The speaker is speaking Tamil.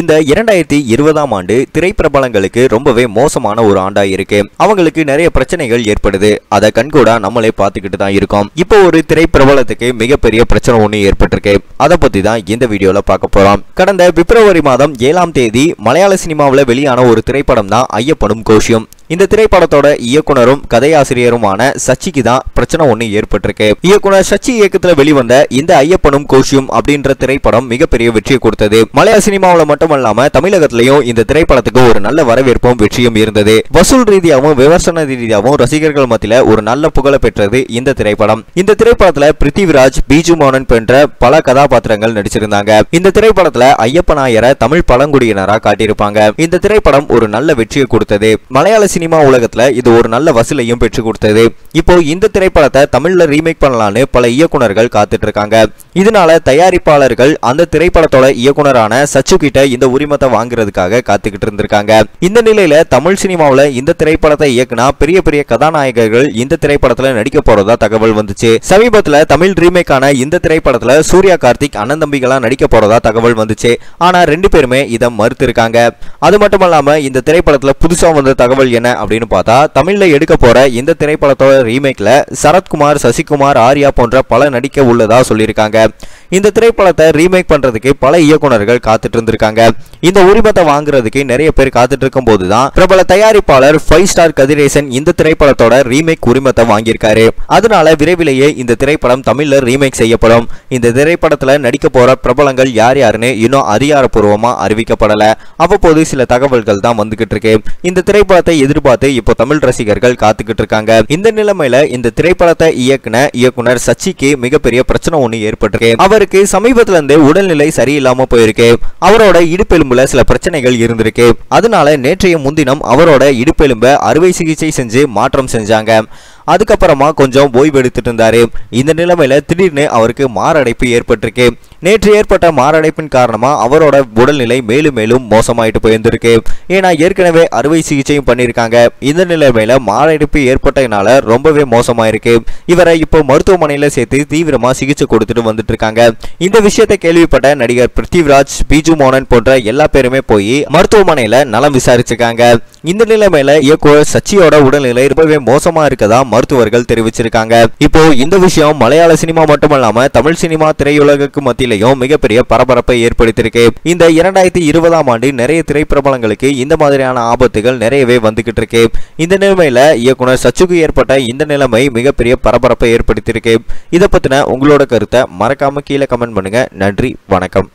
இந்த 2020ஆம் ஆண்டு திரைப்பிரபலங்களுக்கு ரொம்பவே மோசமான ஒரு ஆண்டா இருக்கு. அவங்களுக்கு நிறைய பிரச்சனைகள் ஏற்படுது. அத கண்கூடா நம்மளே பார்த்துக்கிட்டு தான் இருக்கோம். இப்போ ஒரு திரைப்பிரபலத்துக்கு மிகப்பெரிய பிரச்சனை ஒண்ணு ஏற்பட்டிருக்கு. அத பத்தி தான் இந்த வீடியோல பார்க்க போறோம். கடந்த பிப்ரவரி மாதம் 7ஆம் தேதி மலையாள சினிமாவுல வெளியான ஒரு திரைப்படம் தான் ஐயப்பனும் கோஷியும். இந்த திரைப்படத்தோட இயக்குனரும் கதையாசிரியருமான சச்சிக்கு தான் பிரச்சனை ஒண்ணு ஏற்பட்டிருக்கு. இயக்குனர் சச்சி இயக்கத்துல வெளிவந்த இந்த ஐயப்பனும் கோஷியும் அப்படின்ற திரைப்படம் மிகப்பெரிய வெற்றியை கொடுத்தது. மலையாள சினிமாவுல மட்டுமல்லாம தமிழகத்திலயும் இந்த திரைப்படத்துக்கு ஒரு நல்ல வரவேற்பும் வெற்றியும் இருந்தது. வசூல் ரீதியாகவும் விமர்சன ரீதியாகவும் ரசிகர்கள் மத்தியில ஒரு நல்ல புகழ பெற்றது இந்த திரைப்படம். இந்த திரைப்படத்துல பிருத்திவிராஜ், பிஜு மோகன் போன்ற பல கதாபாத்திரங்கள் நடிச்சிருந்தாங்க. இந்த திரைப்படத்துல ஐயப்ப நாயரை தமிழ் பழங்குடியினரா காட்டியிருப்பாங்க. இந்த திரைப்படம் ஒரு நல்ல வெற்றியை கொடுத்தது. மலையாள சினிமா உலகத்துல இது ஒரு நல்ல வசூலையும் பெற்று கொடுத்தது. இப்போ இந்த திரைப்படத்தை தமிழ்ல ரீமேக் பண்ணலான்னு பல இயக்குனர்கள் காத்துட்டு இருக்காங்க. இதனால தயாரிப்பாளர்கள் அந்த திரைப்படத்தோட இயக்குனரான சச்சு கிட்ட இந்த உரிமத்தை வாங்குறதுக்காக காத்துக்கிட்டு இருந்திருக்காங்க. இந்த நிலையில தமிழ் சினிமாவுல இந்த திரைப்படத்தை இயக்குனா பெரிய பெரிய கதாநாயகர்கள் இந்த திரைப்படத்துல நடிக்க போறதா தகவல் வந்துச்சு. சமீபத்துல தமிழ் ரீமேக்கான இந்த திரைப்படத்துல சூர்யா, கார்த்திக், அண்ணந்தம்பிகளா நடிக்க போறதா தகவல் வந்துச்சு. ஆனா ரெண்டு பேருமே இதை மறுத்திருக்காங்க. அது மட்டுமல்லாம இந்த திரைப்படத்துல புதுசா வந்த தகவல் அப்படின்னு பார்த்தா தமிழ்ல எடுக்க போற இந்த திரைப்படத்தோட ரீமேக்ல சரத்குமார், சசிகுமார், ஆர்யா போன்ற பல நடிக்க உள்ளதா சொல்லியிருக்காங்க. இந்த திரைப்படத்தை ரீமேக் பண்றதுக்கு பல இயக்குனர்கள் காத்துட்டு இருந்திருக்காங்க. இந்த உரிமத்தை வாங்குறதுக்கு நிறைய பேர் காத்துட்டு இருக்கும் போதுதான் பிரபல தயாரிப்பாளர் 5 ஸ்டார் கதிரேசன் இந்த திரைப்படத்தோட ரீமேக் உரிமத்தை வாங்கியிருக்காரு. அதனால விரைவிலேயே இந்த திரைப்படம் தமிழ்ல ரீமேக் செய்யப்படும். இந்த திரைப்படத்துல நடிக்க போற பிரபலங்கள் யார் யாருன்னு இன்னும் அதிகாரப்பூர்வமா அறிவிக்கப்படல. அவ்வப்போது சில தகவல்கள் தான் வந்துகிட்டு இருக்கு. இந்த திரைப்படத்தை எதிர்பார்த்து இப்போ தமிழ் ரசிகர்கள் காத்துக்கிட்டு இருக்காங்க. இந்த நிலைமையில இந்த திரைப்படத்தை இயக்குனர் சச்சிக்கு மிகப்பெரிய பிரச்சனை ஒண்ணு ஏற்பட்டிருக்கு. அவருக்கு சமீபத்துல இருந்து உடல்நிலை சரியில்லாம போயிருக்கு. அவரோட இடுப்பெலும்புல சில பிரச்சனைகள் இருந்திருக்கு. அதனால நேற்றைய முன்தினம் அவரோட இடுப்பெலும்பை அறுவை சிகிச்சை செஞ்சு மாற்றம் செஞ்சாங்க. அதுக்கப்புறமா கொஞ்சம் ஓய்வு எடுத்துட்டு இருந்தாரு. இந்த நிலைமையில திடீர்னு அவருக்கு மாரடைப்பு ஏற்பட்டிருக்கு. நேற்று ஏற்பட்ட மாரடைப்பின் காரணமா அவரோட உடல்நிலை மேலும் மேலும் மோசமாயிட்டு போயிருந்திருக்கு. ஏன்னா ஏற்கனவே அறுவை சிகிச்சையும் பண்ணியிருக்காங்க. இந்த நிலைமையில மாரடைப்பு ஏற்பட்டதுனால ரொம்பவே மோசமாயிருக்கு. இவரை இப்போ மருத்துவமனையில சேர்த்து தீவிரமா சிகிச்சை கொடுத்துட்டு வந்துட்டு இருக்காங்க. இந்த விஷயத்தை கேள்விப்பட்ட நடிகர் பிருத்திவிராஜ், பிஜு மோகன் போன்ற எல்லா பேருமே போய் மருத்துவமனையில நலம் விசாரிச்சிருக்காங்க. இந்த நிலைமையில இயக்குனர் சச்சியோட உடல்நிலை ரொம்பவே மோசமா இருக்கதா மருத்துவர்கள் தெரிவிச்சிருக்காங்க. இப்போ இந்த விஷயம் மலையாள சினிமா மட்டுமல்லாம தமிழ் சினிமா திரையுலகுக்கு மத்தியிலையும் மிகப்பெரிய பரபரப்பை ஏற்படுத்தியிருக்கு. இந்த 2020ஆம் ஆண்டு நிறைய திரைப்பிரபலங்களுக்கு இந்த மாதிரியான ஆபத்துகள் நிறையவே வந்துகிட்டு இருக்கு. இந்த நிலைமையில இயக்குனர் சச்சுக்கு ஏற்பட்ட இந்த நிலைமை மிகப்பெரிய பரபரப்பை ஏற்படுத்தியிருக்கு. இதை பத்தின உங்களோட கருத்தை மறக்காம கீழே கமெண்ட் பண்ணுங்க. நன்றி, வணக்கம்.